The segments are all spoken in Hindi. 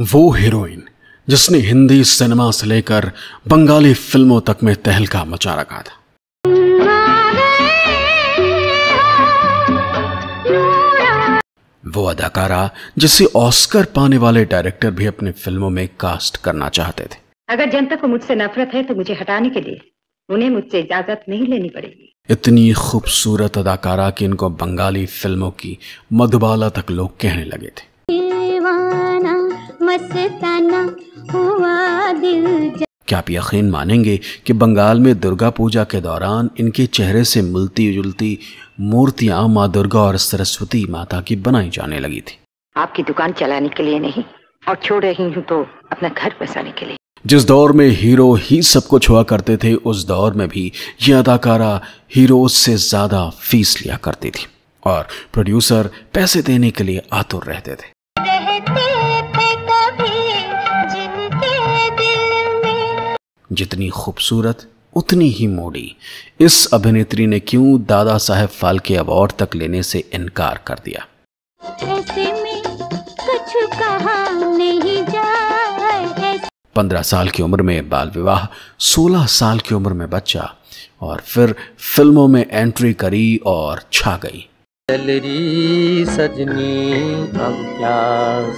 वो हीरोइन जिसने हिंदी सिनेमा से लेकर बंगाली फिल्मों तक में तहलका मचा रखा था। वो अदाकारा जिसे ऑस्कर पाने वाले डायरेक्टर भी अपनी फिल्मों में कास्ट करना चाहते थे। अगर जनता को मुझसे नफरत है तो मुझे हटाने के लिए उन्हें मुझसे इजाजत नहीं लेनी पड़ेगी। इतनी खूबसूरत अदाकारा कि इनको बंगाली फिल्मों की मधुबाला तक लोग कहने लगे थे। क्या आप यकीन मानेंगे कि बंगाल में दुर्गा पूजा के दौरान इनके चेहरे से मिलती जुलती मूर्तियां माँ दुर्गा और सरस्वती माता की बनाई जाने लगी थी। आपकी दुकान चलाने के लिए नहीं और छोड़ रही हूँ तो अपना घर बसाने के लिए। जिस दौर में हीरो ही सब कुछ हुआ करते थे उस दौर में भी ये अदाकारा हीरो से ज्यादा फीस लिया करती थी और प्रोड्यूसर पैसे देने के लिए आतुर रहते थे। जितनी खूबसूरत उतनी ही मोड़ी, इस अभिनेत्री ने क्यों दादा साहेब फाल्के अवार्ड तक लेने से इनकार कर दिया। ऐसे में कुछ कहा नहीं जाए। 15 साल की उम्र में बाल विवाह, 16 साल की उम्र में बच्चा और फिर फिल्मों में एंट्री करी और छा गई। सजनी अब क्या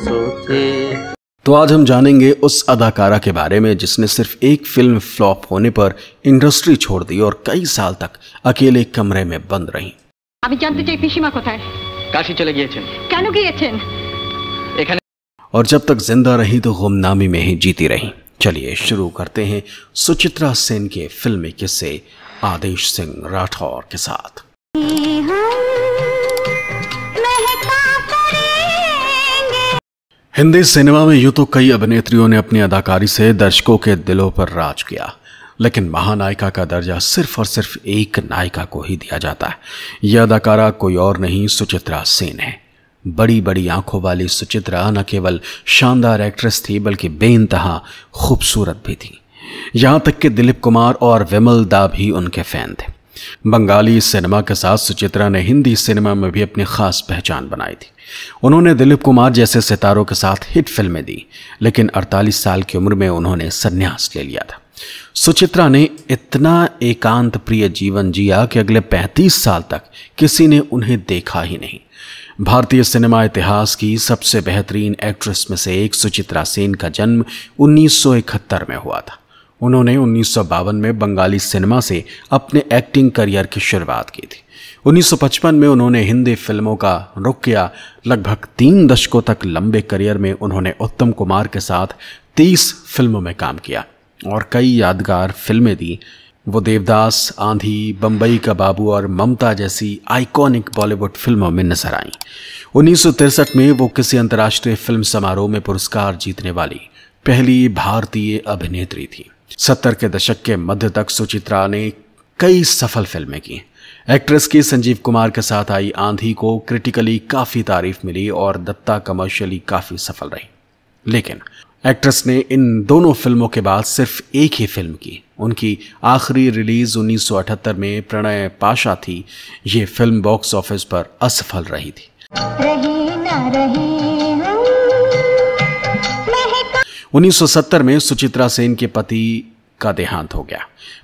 सोचे। तो आज हम जानेंगे उस अदाकारा के बारे में जिसने सिर्फ एक फिल्म फ्लॉप होने पर इंडस्ट्री छोड़ दी और कई साल तक अकेले कमरे में बंद रही। और जब तक जिंदा रही तो गुमनामी में ही जीती रही। चलिए शुरू करते हैं सुचित्रा सेन के फिल्मी किस्से आदेश सिंह राठौर के साथ। हिंदी सिनेमा में यूं तो कई अभिनेत्रियों ने अपनी अदाकारी से दर्शकों के दिलों पर राज किया, लेकिन महानायिका का दर्जा सिर्फ और सिर्फ एक नायिका को ही दिया जाता है। यह अदाकारा कोई और नहीं सुचित्रा सेन है। बड़ी बड़ी आंखों वाली सुचित्रा न केवल शानदार एक्ट्रेस थी बल्कि बेइंतहा खूबसूरत भी थी। यहाँ तक कि दिलीप कुमार और विमल दा भी उनके फैन थे। बंगाली सिनेमा के साथ सुचित्रा ने हिंदी सिनेमा में भी अपनी खास पहचान बनाई थी। उन्होंने दिलीप कुमार जैसे सितारों के साथ हिट फिल्में दी, लेकिन 48 साल की उम्र में उन्होंने संन्यास ले लिया था। सुचित्रा ने इतना एकांत प्रिय जीवन जिया कि अगले 35 साल तक किसी ने उन्हें देखा ही नहीं। भारतीय सिनेमा इतिहास की सबसे बेहतरीन एक्ट्रेस में से एक सुचित्रा सेन का जन्म 1971 में हुआ था। उन्होंने 1952 में बंगाली सिनेमा से अपने एक्टिंग करियर की शुरुआत की थी। 1955 में उन्होंने हिंदी फिल्मों का रुख किया। लगभग 3 दशकों तक लंबे करियर में उन्होंने उत्तम कुमार के साथ 30 फिल्मों में काम किया और कई यादगार फिल्में दी। वो देवदास, आंधी, बम्बई का बाबू और ममता जैसी आइकॉनिक बॉलीवुड फिल्मों में नजर आईं। 1963 में वो किसी अंतर्राष्ट्रीय फिल्म समारोह में पुरस्कार जीतने वाली पहली भारतीय अभिनेत्री थी। 70 के दशक के मध्य तक सुचित्रा ने कई सफल फिल्में की। एक्ट्रेस की संजीव कुमार के साथ आई आंधी को क्रिटिकली काफ़ी तारीफ मिली और दत्ता कमर्शियली काफ़ी सफल रही, लेकिन एक्ट्रेस ने इन दोनों फिल्मों के बाद सिर्फ एक ही फिल्म की। उनकी आखिरी रिलीज़ 1978 में प्रणय पाशा थी। ये फिल्म बॉक्स ऑफिस पर असफल रही थी। रही ना रही। 1970 में सुचित्रा सेन के पति का देहांत हो गया।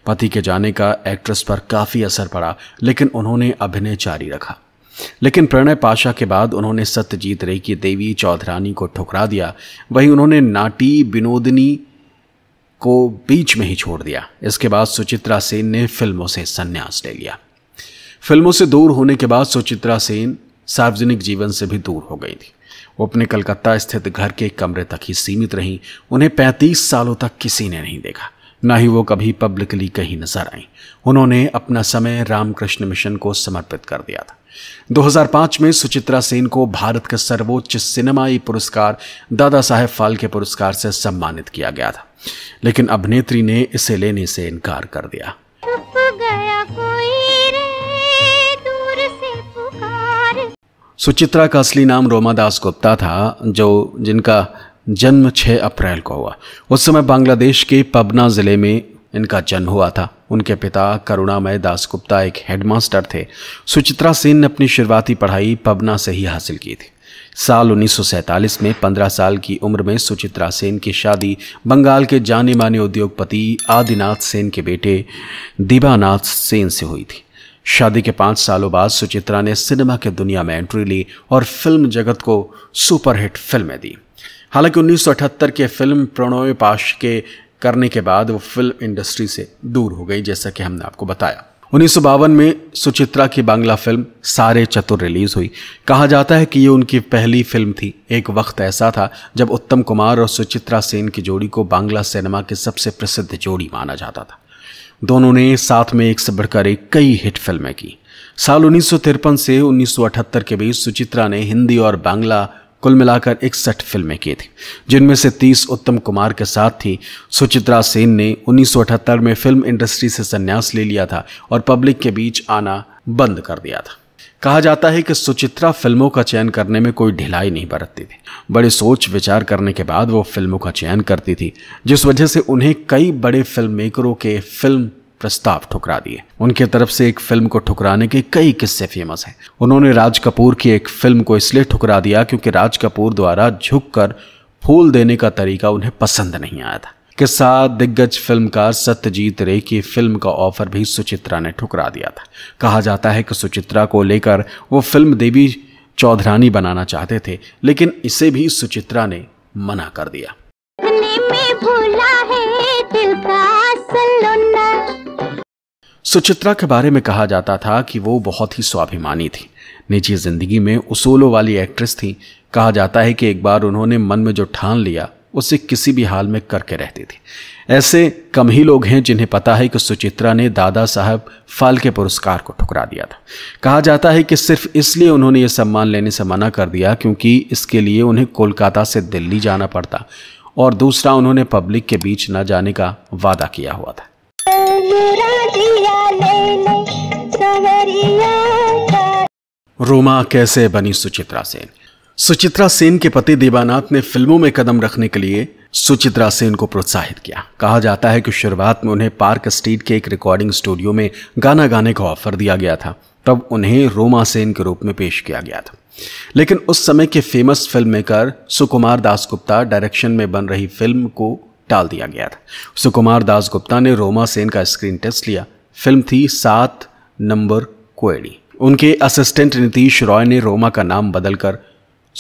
पति के जाने का एक्ट्रेस पर काफ़ी असर पड़ा, लेकिन उन्होंने अभिनय जारी रखा। लेकिन प्रणय पाशा के बाद उन्होंने सत्यजीत रे की देवी चौधरानी को ठुकरा दिया। वहीं उन्होंने नाटी विनोदनी को बीच में ही छोड़ दिया। इसके बाद सुचित्रा सेन ने फिल्मों से संन्यास ले लिया। फिल्मों से दूर होने के बाद सुचित्रा सेन सार्वजनिक जीवन से भी दूर हो गई थी। वो अपने कलकत्ता स्थित घर के कमरे तक ही सीमित रहीं। उन्हें 35 सालों तक किसी ने नहीं देखा, ना ही वो कभी पब्लिकली कहीं नजर आईं। उन्होंने अपना समय रामकृष्ण मिशन को समर्पित कर दिया था। 2005 में सुचित्रा सेन को भारत के सर्वोच्च सिनेमाई पुरस्कार दादा साहेब फाल्के पुरस्कार से सम्मानित किया गया था, लेकिन अभिनेत्री ने इसे लेने से इनकार कर दिया। सुचित्रा का असली नाम रोमा दासगुप्ता था, जिनका जन्म 6 अप्रैल को हुआ। उस समय बांग्लादेश के पबना ज़िले में इनका जन्म हुआ था। उनके पिता करुणामय दासगुप्ता एक हेडमास्टर थे। सुचित्रा सेन ने अपनी शुरुआती पढ़ाई पबना से ही हासिल की थी। साल 1947 में 15 साल की उम्र में सुचित्रा सेन की शादी बंगाल के जाने माने उद्योगपति आदिनाथ सेन के बेटे दिवानाथ सेन से हुई थी। शादी के 5 सालों बाद सुचित्रा ने सिनेमा की दुनिया में एंट्री ली और फिल्म जगत को सुपरहिट फिल्में दी। हालांकि 1978 के फिल्म प्रणय पाश के करने के बाद वो फिल्म इंडस्ट्री से दूर हो गई, जैसा कि हमने आपको बताया। 1952 में सुचित्रा की बांग्ला फिल्म सारे चतुर रिलीज हुई। कहा जाता है कि ये उनकी पहली फिल्म थी। एक वक्त ऐसा था जब उत्तम कुमार और सुचित्रा सेन की जोड़ी को बांग्ला सिनेमा की सबसे प्रसिद्ध जोड़ी माना जाता था। दोनों ने साथ में एक से बढ़कर एक कई हिट फिल्में की। साल 1953 से 1978 के बीच सुचित्रा ने हिंदी और बांग्ला कुल मिलाकर 61 फिल्में की थी, जिनमें से 30 उत्तम कुमार के साथ थी। सुचित्रा सेन ने 1978 में फिल्म इंडस्ट्री से संन्यास ले लिया था और पब्लिक के बीच आना बंद कर दिया था। कहा जाता है कि सुचित्रा फिल्मों का चयन करने में कोई ढिलाई नहीं बरतती थी। बड़े सोच विचार करने के बाद वो फिल्मों का चयन करती थी, जिस वजह से उन्हें कई बड़े फिल्म मेकरों के फिल्म प्रस्ताव ठुकरा दिए। उनके तरफ से एक फिल्म को ठुकराने के कई किस्से फेमस हैं। उन्होंने राज कपूर की एक फिल्म को इसलिए ठुकरा दिया क्योंकि राज कपूर द्वारा झुककर फूल देने का तरीका उन्हें पसंद नहीं आया था। के साथ दिग्गज फिल्मकार सत्यजीत रे की फिल्म का ऑफर भी सुचित्रा ने ठुकरा दिया था। कहा जाता है कि सुचित्रा को लेकर वो फिल्म देवी चौधरानी बनाना चाहते थे, लेकिन इसे भी सुचित्रा ने मना कर दिया। सुचित्रा के बारे में कहा जाता था कि वो बहुत ही स्वाभिमानी थी। निजी जिंदगी में उसूलों वाली एक्ट्रेस थी। कहा जाता है कि एक बार उन्होंने मन में जो ठान लिया उसे किसी भी हाल में करके रहती थी। ऐसे कम ही लोग हैं जिन्हें पता है कि सुचित्रा ने दादा साहब फाल्के पुरस्कार को ठुकरा दिया था। कहा जाता है कि सिर्फ इसलिए उन्होंने ये सम्मान लेने से मना कर दिया क्योंकि इसके लिए उन्हें कोलकाता से दिल्ली जाना पड़ता, और दूसरा उन्होंने पब्लिक के बीच न जाने का वादा किया हुआ था। रोमा कैसे बनी सुचित्रा सेन। सुचित्रा सेन के पति देवानाथ ने फिल्मों में कदम रखने के लिए सुचित्रा सेन को प्रोत्साहित किया। कहा जाता है कि शुरुआत में उन्हें पार्क स्ट्रीट के एक रिकॉर्डिंग स्टूडियो में गाना गाने का ऑफर दिया गया था। तब उन्हें रोमा सेन के रूप में पेश किया गया था, लेकिन उस समय के famous film maker Sukumar Dasgupta direction में बन रही फिल्म को टाल दिया गया था। सुकुमार दासगुप्ता ने रोमा सेन का स्क्रीन टेस्ट लिया। फिल्म थी 7 नंबर कोएडी। उनके असिस्टेंट नीतीश रॉय ने रोमा का नाम बदलकर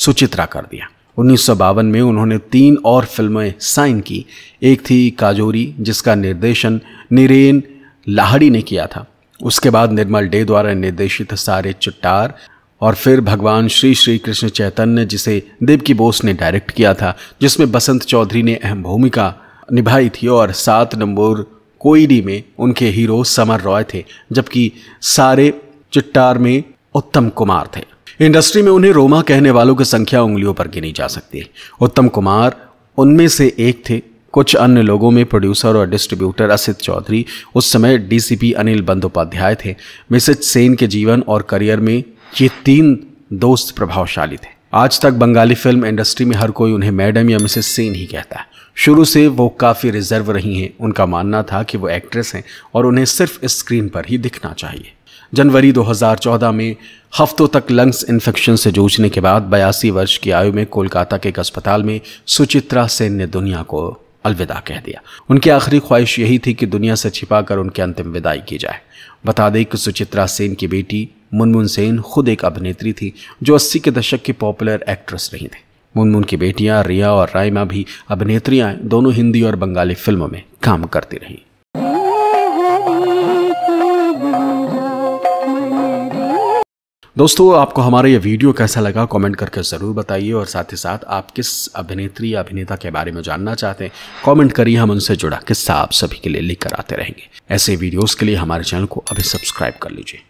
सुचित्रा कर दिया। 1952 में उन्होंने 3 और फिल्में साइन की। एक थी काजोरी, जिसका निर्देशन नीरेन लाहड़ी ने किया था। उसके बाद निर्मल डे द्वारा निर्देशित सारे चुट्टार, और फिर भगवान श्री श्री कृष्ण चैतन्य, जिसे देवकी बोस ने डायरेक्ट किया था, जिसमें बसंत चौधरी ने अहम भूमिका निभाई थी। और 7 नंबर कोईडी में उनके हीरो समर रॉय थे, जबकि सारे चुट्टार में उत्तम कुमार थे। इंडस्ट्री में उन्हें रोमा कहने वालों की संख्या उंगलियों पर गिनी जा सकती है। उत्तम कुमार उनमें से एक थे। कुछ अन्य लोगों में प्रोड्यूसर और डिस्ट्रीब्यूटर असित चौधरी, उस समय डीसीपी अनिल बंदोपाध्याय थे। मिसेज सेन के जीवन और करियर में ये 3 दोस्त प्रभावशाली थे। आज तक बंगाली फिल्म इंडस्ट्री में हर कोई उन्हें मैडम या मिसेस सेन ही कहता है। शुरू से वो काफ़ी रिजर्व रही हैं। उनका मानना था कि वो एक्ट्रेस हैं और उन्हें सिर्फ स्क्रीन पर ही दिखना चाहिए। जनवरी 2014 में हफ्तों तक लंग्स इन्फेक्शन से जूझने के बाद 82 वर्ष की आयु में कोलकाता के एक अस्पताल में सुचित्रा सेन ने दुनिया को अलविदा कह दिया। उनकी आखिरी ख्वाहिश यही थी कि दुनिया से छिपाकर उनकी अंतिम विदाई की जाए। बता दें कि सुचित्रा सेन की बेटी मुनमुन सेन खुद एक अभिनेत्री थी, जो 80 के दशक की पॉपुलर एक्ट्रेस रही थी। मुनमुन की बेटियां रिया और राइमा भी अभिनेत्रियां, दोनों हिंदी और बंगाली फिल्मों में काम करती रहीं। दोस्तों, आपको हमारा ये वीडियो कैसा लगा कमेंट करके ज़रूर बताइए, और साथ ही साथ आप किस अभिनेत्री या अभिनेता के बारे में जानना चाहते हैं कमेंट करिए। हम उनसे जुड़ा किस्सा आप सभी के लिए लेकर आते रहेंगे। ऐसे वीडियोस के लिए हमारे चैनल को अभी सब्सक्राइब कर लीजिए।